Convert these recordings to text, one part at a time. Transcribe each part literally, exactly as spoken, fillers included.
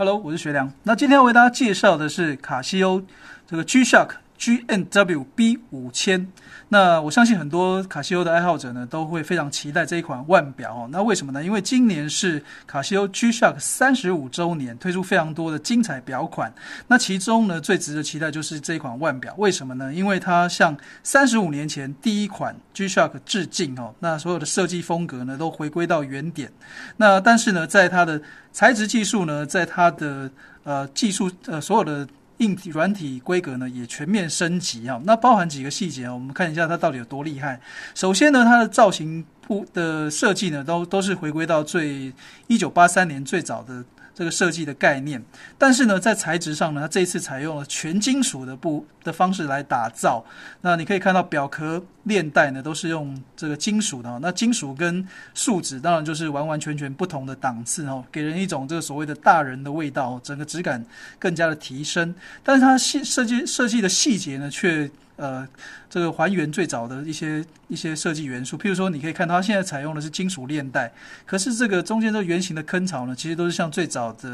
Hello， 我是学良。那今天要为大家介绍的是卡西欧这个 G-Shock G M W B 五千。那我相信很多卡西欧的爱好者呢，都会非常期待这一款腕表哦。那为什么呢？因为今年是卡西欧 G-Shock 三十五周年，推出非常多的精彩表款。那其中呢，最值得期待就是这一款腕表。为什么呢？因为它向三十五年前第一款 G-Shock 致敬哦。那所有的设计风格呢，都回归到原点。那但是呢，在它的材质技术呢，在它的呃技术呃所有的硬体、软体规格呢也全面升级啊，那包含几个细节啊，我们看一下它到底有多厉害。首先呢，它的造型的设计呢，都都是回归到最一九八三年最早的这个设计的概念，但是呢，在材质上呢，它这一次采用了全金属的布的方式来打造。那你可以看到表壳、链带呢，都是用这个金属的、哦。那金属跟树脂当然就是完完全全不同的档次哦，给人一种这个所谓的大人的味道、哦，整个质感更加的提升。但是它设计设计的细节呢，却呃，这个还原最早的一些一些设计元素，譬如说，你可以看到它现在采用的是金属链带，可是这个中间这个圆形的坑槽呢，其实都是像最早的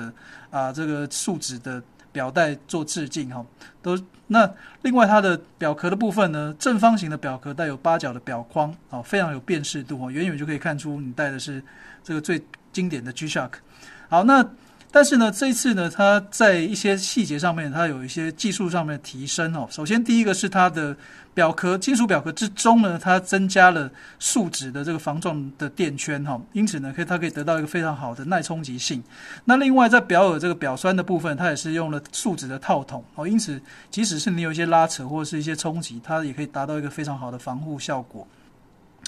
啊、呃、这个树脂的表带做致敬哈、哦。都那另外它的表壳的部分呢，正方形的表壳带有八角的表框哦，非常有辨识度哦，远远就可以看出你戴的是这个最经典的 G-Shock。好，那。但是呢，这一次呢，它在一些细节上面，它有一些技术上面的提升哦。首先，第一个是它的表壳，金属表壳之中呢，它增加了树脂的这个防撞的垫圈哈、哦，因此呢，可以它可以得到一个非常好的耐冲击性。那另外，在表耳这个表栓的部分，它也是用了树脂的套筒哦，因此即使是你有一些拉扯或者是一些冲击，它也可以达到一个非常好的防护效果。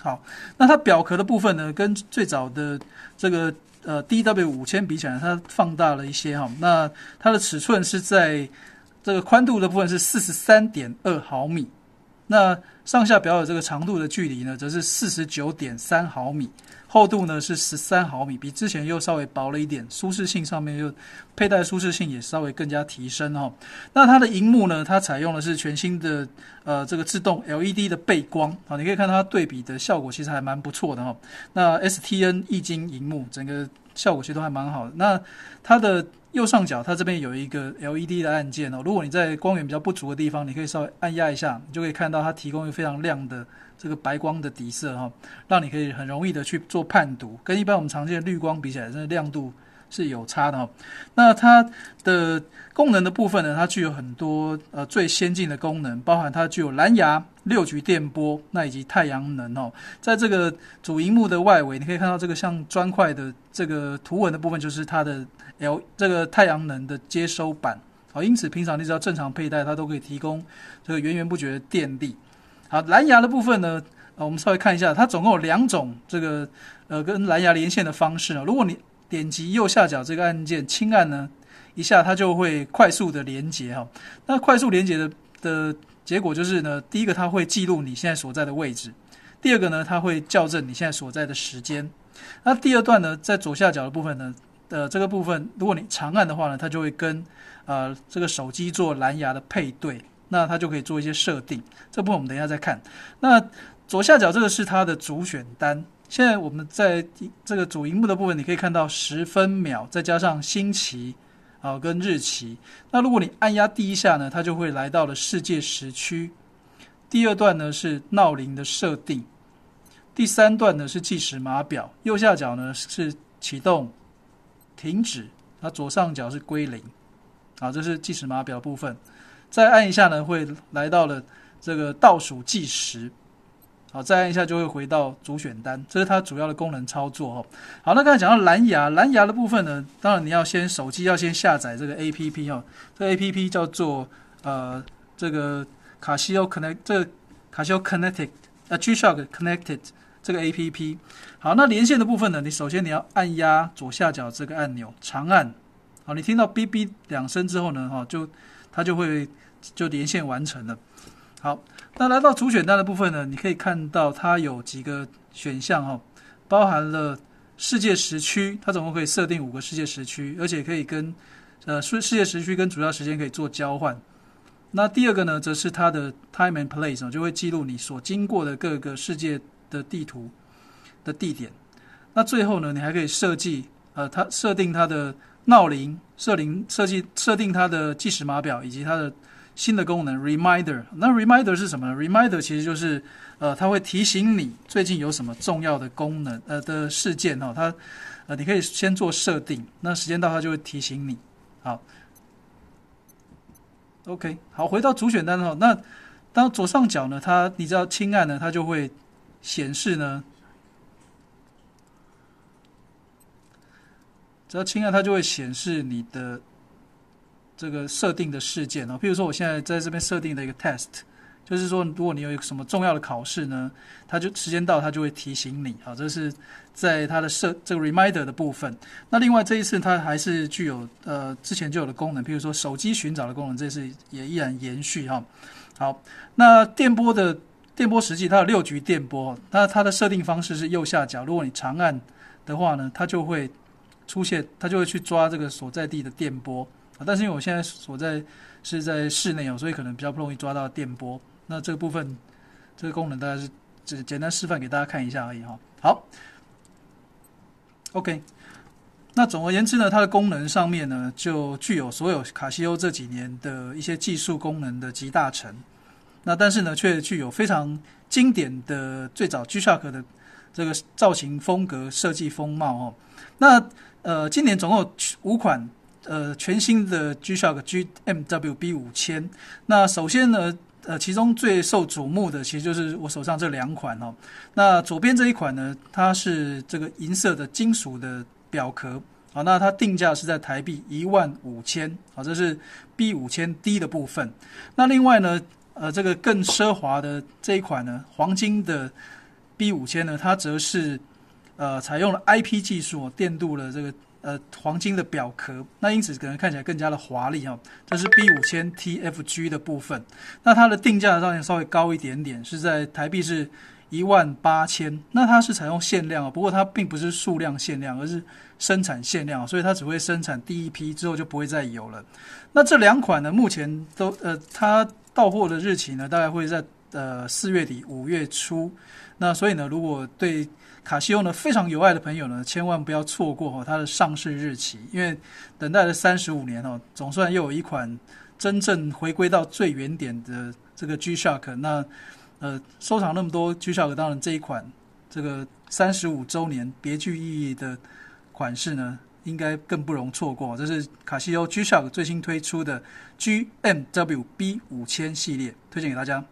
好，那它表壳的部分呢，跟最早的这个。呃 D W 五千 比起来，它放大了一些哈。那它的尺寸是在这个宽度的部分是 四十三点二毫米，那上下表有这个长度的距离呢，则是 四十九点三毫米，厚度呢是十三毫米，比之前又稍微薄了一点。舒适性上面又佩戴舒适性也稍微更加提升哈。那它的荧幕呢，它采用的是全新的呃这个自动 L E D 的背光啊，你可以看到它对比的效果其实还蛮不错的哈。那 S T N 液晶荧幕整个效果其实都还蛮好的。那它的右上角，它这边有一个 L E D 的按键哦。如果你在光源比较不足的地方，你可以稍微按压一下，你就可以看到它提供一个非常亮的这个白光的底色哈、哦，让你可以很容易的去做判读。跟一般我们常见的绿光比起来，真的亮度是有差的哈、哦。那它的功能的部分呢，它具有很多呃最先进的功能，包含它具有蓝牙、六局电波，那以及太阳能哦。在这个主萤幕的外围，你可以看到这个像砖块的这个图文的部分，就是它的 L 这个太阳能的接收板哦。因此，平常你只要正常佩戴，它都可以提供这个源源不绝的电力。好，蓝牙的部分呢，呃、我们稍微看一下，它总共有两种这个呃跟蓝牙连线的方式、哦、如果你点击右下角这个按键轻按呢，一下它就会快速的连接哈、哦。那快速连接的的结果就是呢，第一个它会记录你现在所在的位置，第二个呢它会校正你现在所在的时间。那第二段呢，在左下角的部分呢，呃这个部分如果你长按的话呢，它就会跟呃这个手机做蓝牙的配对，那它就可以做一些设定。这部分我们等一下再看。那左下角这个是它的主选单。现在我们在这个主萤幕的部分，你可以看到时分秒，再加上星期。好，跟日期。那如果你按压第一下呢，它就会来到了世界时区。第二段呢是闹铃的设定，第三段呢是计时码表，右下角呢是启动、停止，它左上角是归零。好，这是计时码表部分。再按一下呢，会来到了这个倒数计时。好，再按一下就会回到主选单，这是它主要的功能操作哦。好，那刚才讲到蓝牙，蓝牙的部分呢，当然你要先手机要先下载这个 A P P 哦，这个 A P P 叫做呃这个卡西欧 Connect 这个卡西欧 Connected 呃 G-Shock Connected 这个 A P P。好，那连线的部分呢，你首先你要按压左下角这个按钮，长按。好，你听到哔哔两声之后呢，哈、哦，就它就会就连线完成了。好，那来到主选单的部分呢，你可以看到它有几个选项哦，包含了世界时区，它总共可以设定五个世界时区，而且可以跟呃世界时区跟主要时间可以做交换。那第二个呢，则是它的 time and place 哦，就会记录你所经过的各个世界的地图的地点。那最后呢，你还可以设计呃它设定它的闹铃设定设计设定它的计时码表以及它的新的功能 reminder。那 reminder 是什么呢 ？reminder 其实就是呃，它会提醒你最近有什么重要的功能呃的事件哦，它呃你可以先做设定，那时间到它就会提醒你。好 ，OK， 好，回到主选单哦，那当左上角呢，它你知道轻按呢，它就会显示呢。只要轻按，它就会显示你的这个设定的事件哦。譬如说，我现在在这边设定的一个 test， 就是说，如果你有一个什么重要的考试呢，它就时间到，它就会提醒你。好，这是在它的设这个 reminder 的部分。那另外这一次，它还是具有呃之前就有的功能，譬如说手机寻找的功能，这次也依然延续哈。好，那电波的电波时计，它有六局电波，那它的设定方式是右下角。如果你长按的话呢，它就会。出现它就会去抓这个所在地的电波，但是因为我现在所在是在室内哦，所以可能比较不容易抓到电波。那这个部分这个功能大概是只简单示范给大家看一下而已哈。好 ，OK。那总而言之呢，它的功能上面呢就具有所有卡西欧这几年的一些技术功能的集大成。那但是呢，却具有非常经典的最早 G-Shock 的这个造型风格、设计风貌哦。那呃，今年总共有五款呃全新的 G-Shock G M W B 五千。那首先呢，呃，其中最受瞩目的其实就是我手上这两款哦。那左边这一款呢，它是这个银色的金属的表壳，好，那它定价是在台币一万五千，好，这是 B 五千 D 的部分。那另外呢，呃，这个更奢华的这一款呢，黄金的 B 五千呢，它则是。呃，采用了 I P 技术，电镀了这个呃黄金的表壳，那因此可能看起来更加的华丽哦。这是 B 五千 T F G 的部分，那它的定价当然稍微高一点点，是在台币是一万八千。那它是采用限量哦，不过它并不是数量限量，而是生产限量哦，所以它只会生产第一批，之后就不会再有了。那这两款呢，目前都呃，它到货的日期呢，大概会在呃四月底五月初。那所以呢，如果对卡西欧呢非常有爱的朋友呢，千万不要错过哦它的上市日期，因为等待了三十五年哦，总算又有一款真正回归到最原点的这个 G-Shock。那呃，收藏那么多 G-Shock， 当然这一款这个三十五周年别具意义的款式呢，应该更不容错过。这是卡西欧 G-Shock 最新推出的 G M W B 五千系列，推荐给大家。